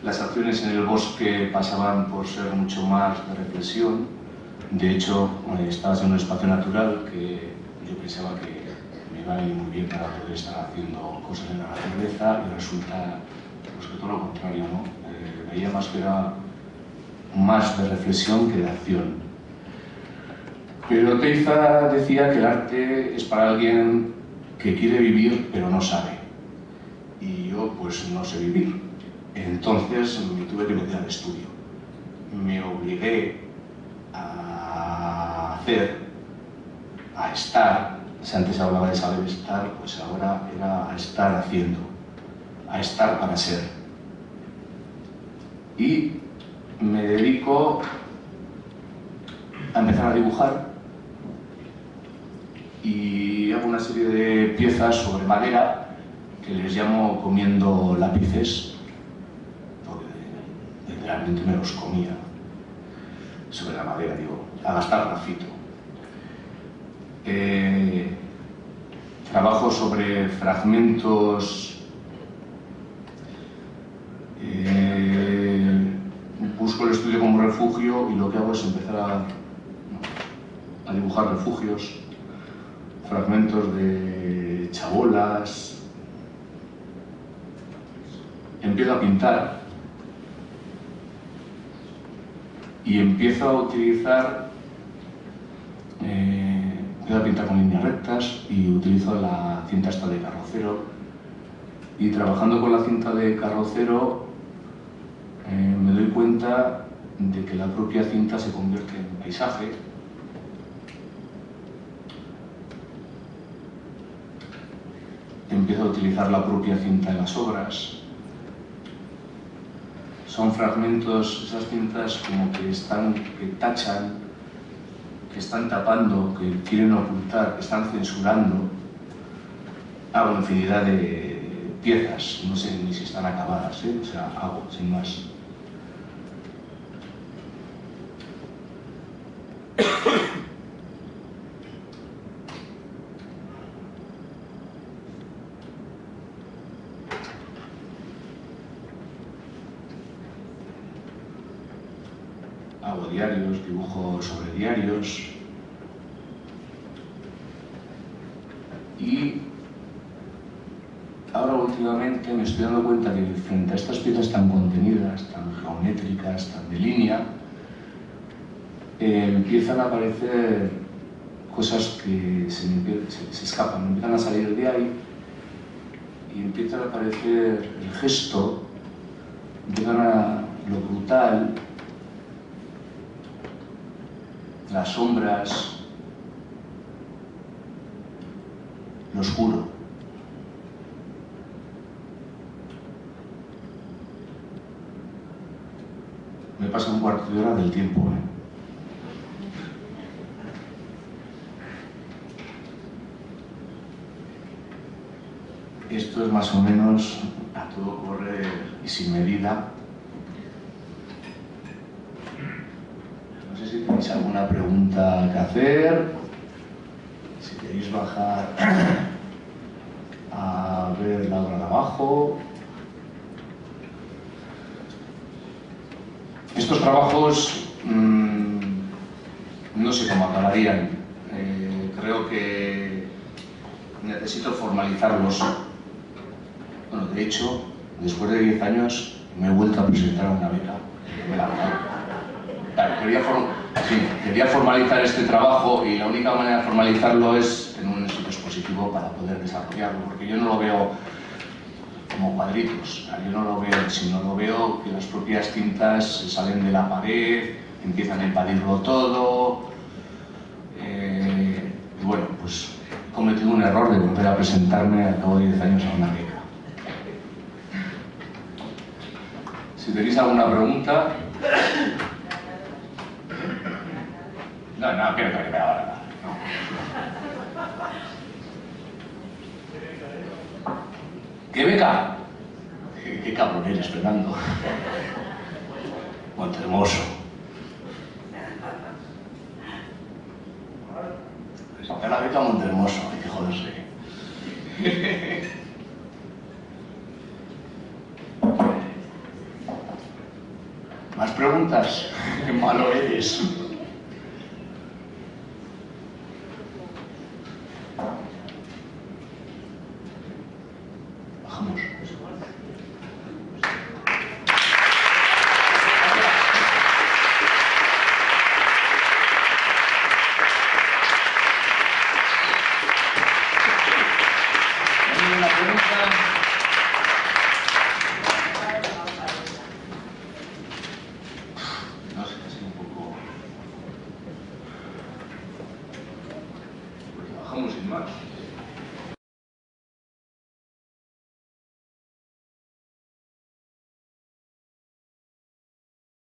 Las acciones en el bosque pasaban por ser mucho más de reflexión. De hecho, estabas en un espacio natural que yo pensaba que me iba a ir muy bien para poder estar haciendo cosas en la naturaleza y resulta pues, que todo lo contrario, ¿no? Veía más que era más de reflexión que de acción. Pero Teiza decía que el arte es para alguien que quiere vivir pero no sabe, y yo pues no sé vivir, entonces me tuve que meter al estudio. Me obligué a hacer, a estar, si antes hablaba de saber estar, pues ahora era a estar haciendo, a estar para ser. Y me dedico a empezar a dibujar y hago una serie de piezas sobre madera que les llamo comiendo lápices, porque literalmente me los comía. sobre la madera, digo, adaptar grafito. Trabajo sobre fragmentos, busco el estudio como refugio y lo que hago es empezar a dibujar refugios, fragmentos de chabolas, empiezo a pintar y empiezo a utilizar, empiezo a pintar con líneas rectas y utilizo la cinta esta de carrocero, y trabajando con la cinta de carrocero me doy cuenta de que la propia cinta se convierte en paisaje. Empiezo a utilizar la propia cinta en las obras. Son fragmentos, esas cintas como que están, que tachan, que están tapando, que quieren ocultar, que están censurando. Hago infinidad de piezas, no sé ni si están acabadas, o sea, hago sin más. Diarios, dibujo sobre diarios, y ahora últimamente me estoy dando cuenta que frente a estas piezas tan contenidas, tan geométricas, tan de línea, empiezan a aparecer cosas que se escapan, empiezan a salir de ahí y empiezan a aparecer el gesto, empiezan a lo brutal, las sombras, lo oscuro. Me pasa un cuarto de hora del tiempo, Esto es más o menos a todo correr y sin medida. Si tenéis alguna pregunta que hacer, si queréis bajar a ver la obra de abajo. Estos trabajos no sé cómo acabarían. Creo que necesito formalizarlos. Bueno, de hecho, después de 10 años me he vuelto a presentar a una beca. Claro, quería formalizar este trabajo, y la única manera de formalizarlo es tener un sitio expositivo para poder desarrollarlo, porque yo no lo veo como cuadritos, yo no lo veo, sino lo veo que las propias tintas se salen de la pared, empiezan a empadirlo todo, y bueno, pues he cometido un error de volver a presentarme al cabo de 10 años a una beca. Si tenéis alguna pregunta... No, quiero que me ahora. ¿Qué beca? ¿Qué cabrón eres, Fernando? Cuánto hermoso. Sacar la beca Montehermoso, hay que joderse. ¿Más preguntas? Qué malo eres. Much.